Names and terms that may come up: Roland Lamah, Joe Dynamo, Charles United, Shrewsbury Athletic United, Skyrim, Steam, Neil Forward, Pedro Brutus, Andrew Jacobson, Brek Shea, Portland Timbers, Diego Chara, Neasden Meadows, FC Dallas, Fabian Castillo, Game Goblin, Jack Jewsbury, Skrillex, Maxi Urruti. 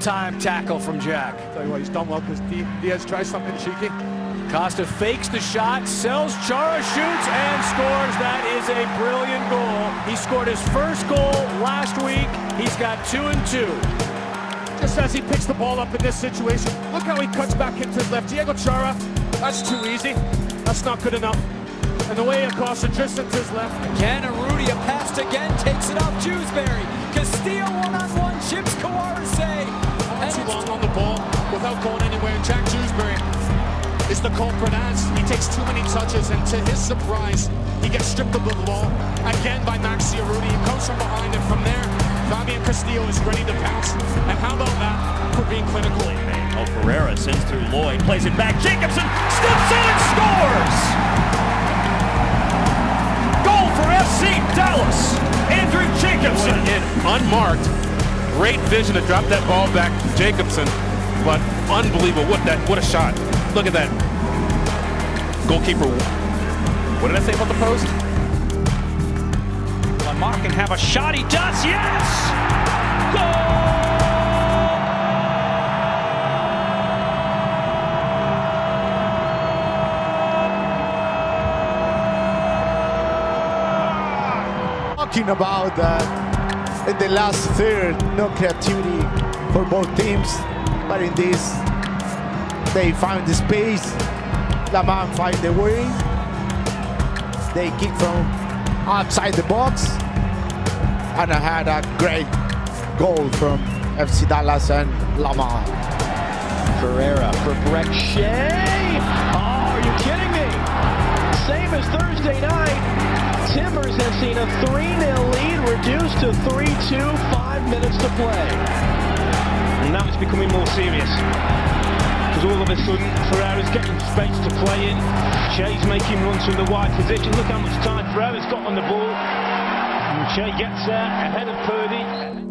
time tackle from Jack. Tell you what, he's done well because Diaz tries something cheeky. Costa fakes the shot, sells, Chara shoots, and scores. That is a brilliant goal. He scored his first goal last week. He's got 2 and 2. Just as he picks the ball up in this situation, look how he cuts back into his left. Diego Chara, that's too easy. That's not good enough. And the way across the distance is left. Again, Urruti, a pass again, takes it off Jewsbury. Castillo one-on-one, chips Kawarase. And too long on the ball without going anywhere. Jack Jewsbury is the culprit as he takes too many touches, and to his surprise, he gets stripped of the ball again by Maxi Urruti. He comes from behind, and from there, Fabian Castillo is ready to pounce. And how about that for being clinical? Oh, Ferreira sends through Lloyd, plays it back. Jacobson steps in and scores! FC Dallas, Andrew Jacobson. Unmarked, great vision to drop that ball back to Jacobson, but unbelievable, what a shot. Look at that. Goalkeeper, what did I say about the post? Lamah can have a shot, he does, yes! Goal! Talking about that in the last third, no creativity for both teams, but in this they found the space. Lamah find the way. They kick from outside the box, and I had a great goal from FC Dallas and Lamah. Ferreira for Brek Shea. Oh, are you kidding me? Same as Thursday night. Timbers have seen a 3-0 lead reduced to 3-2, 5 minutes to play. And now it's becoming more serious, because all of a sudden Ferreira's getting space to play in. Shea's making runs from the wide position. Look how much time Ferreira's got on the ball. And Shea gets there ahead of Purdy.